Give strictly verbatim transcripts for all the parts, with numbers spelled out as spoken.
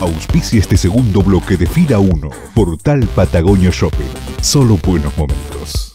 Auspicia este segundo bloque de FIRA uno, Portal Patagonio Shopping. Solo buenos momentos.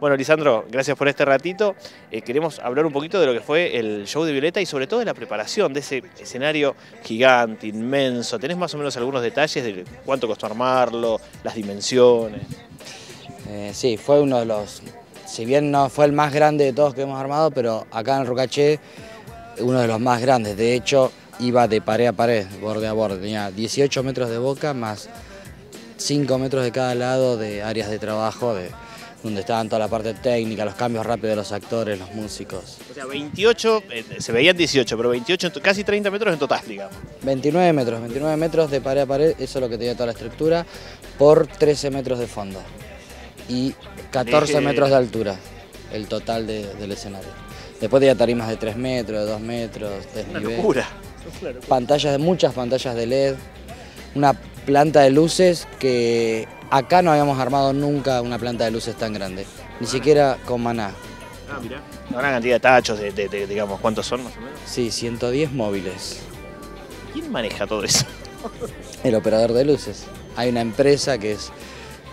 Bueno, Lisandro, gracias por este ratito. Eh, queremos hablar un poquito de lo que fue el show de Violeta y sobre todo de la preparación de ese escenario gigante, inmenso. ¿Tenés más o menos algunos detalles de cuánto costó armarlo, las dimensiones? Eh, sí, fue uno de los, si bien no fue el más grande de todos que hemos armado, pero acá en Rucaché, uno de los más grandes. De hecho, iba de pared a pared, borde a borde. Tenía dieciocho metros de boca más cinco metros de cada lado de áreas de trabajo, de donde estaban toda la parte técnica, los cambios rápidos de los actores, los músicos. O sea, veintiocho, eh, se veían dieciocho, pero veintiocho, casi treinta metros en total, digamos. veintinueve metros, veintinueve metros de pared a pared, eso es lo que tenía toda la estructura, por trece metros de fondo y catorce de... metros de altura, el total de, del escenario. Después tenía tarimas de tres metros, de dos metros, desnivel. Una locura. Pantallas, de muchas pantallas de L E D, una planta de luces que... acá no habíamos armado nunca una planta de luces tan grande, ni siquiera con Maná. Ah, mirá. Una cantidad de tachos, de, de, de, digamos, ¿cuántos son más o menos? Sí, ciento diez móviles. ¿Quién maneja todo eso? El operador de luces. Hay una empresa que es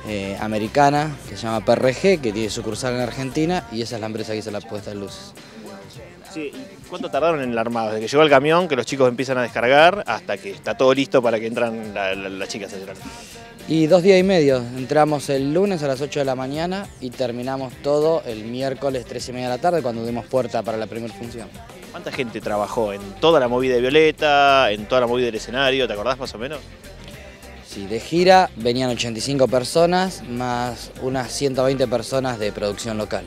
eh, americana, que se llama P R G, que tiene sucursal en Argentina, y esa es la empresa que hizo la puesta de luces. Sí, ¿y cuánto tardaron en el armado? Desde que llegó el camión, que los chicos empiezan a descargar, hasta que está todo listo para que entran la, la, las chicas a llorar. Y dos días y medio. Entramos el lunes a las ocho de la mañana y terminamos todo el miércoles tres y media de la tarde, cuando dimos puerta para la primera función. ¿Cuánta gente trabajó en toda la movida de Violeta, en toda la movida del escenario? ¿Te acordás más o menos? Sí, de gira venían ochenta y cinco personas, más unas ciento veinte personas de producción local.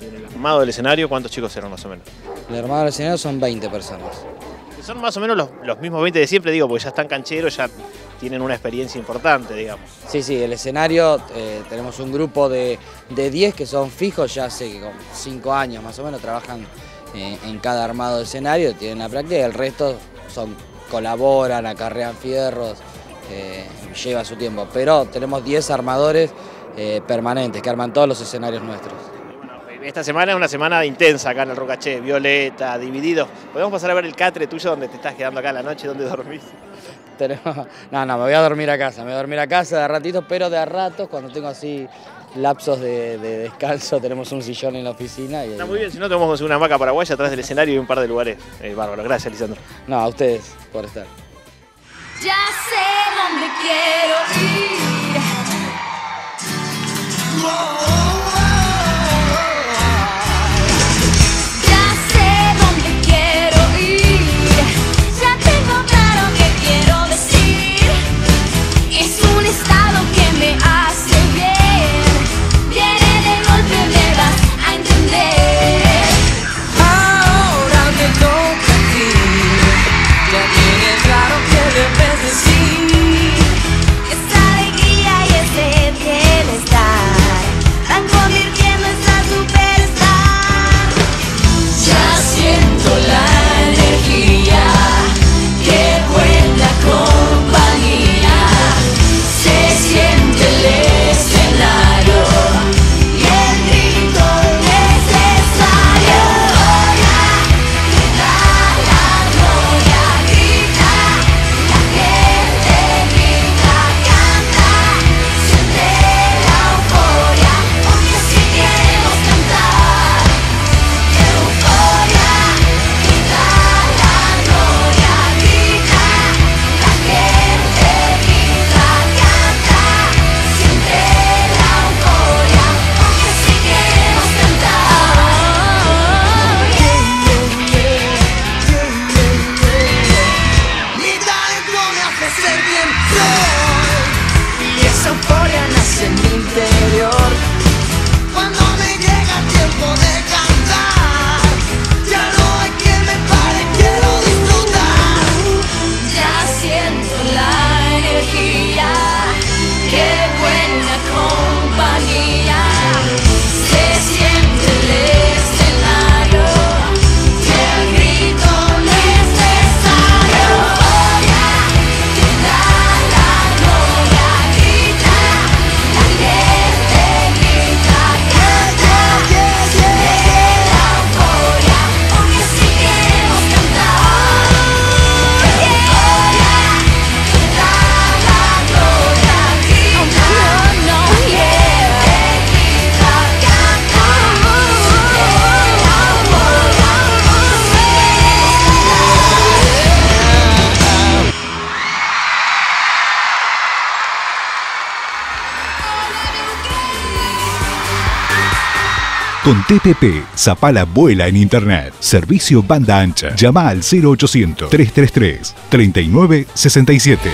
¿En el armado del escenario cuántos chicos eran más o menos? El armado del escenario son veinte personas. Son más o menos los, los mismos veinte de siempre, digo, porque ya están cancheros, ya tienen una experiencia importante, digamos. Sí, sí, el escenario, eh, tenemos un grupo de, de diez que son fijos, ya hace cinco años más o menos, trabajan eh, en cada armado de escenario, tienen la práctica, y el resto son, colaboran, acarrean fierros, eh, lleva su tiempo. Pero tenemos diez armadores eh, permanentes que arman todos los escenarios nuestros. Esta semana es una semana intensa acá en el Rucaché, Violeta, Divididos. ¿Podemos pasar a ver el catre tuyo donde te estás quedando acá a la noche, donde dormís? No, no, me voy a dormir a casa, me voy a dormir a casa de a ratitos, pero de a ratos, cuando tengo así lapsos de, de descanso, tenemos un sillón en la oficina. Y, Está muy bien, si no tenemos que conseguir una hamaca paraguaya atrás del escenario y un par de lugares. Eh, bárbaro, gracias, Lisandro. No, a ustedes por estar. Ya sé dónde quiero ir. Wow. Esta alegría y este bienestar. Con T P P, Zapala vuela en Internet. Servicio banda ancha. Llama al cero ochocientos, trescientos treinta y tres, treinta y nueve sesenta y siete.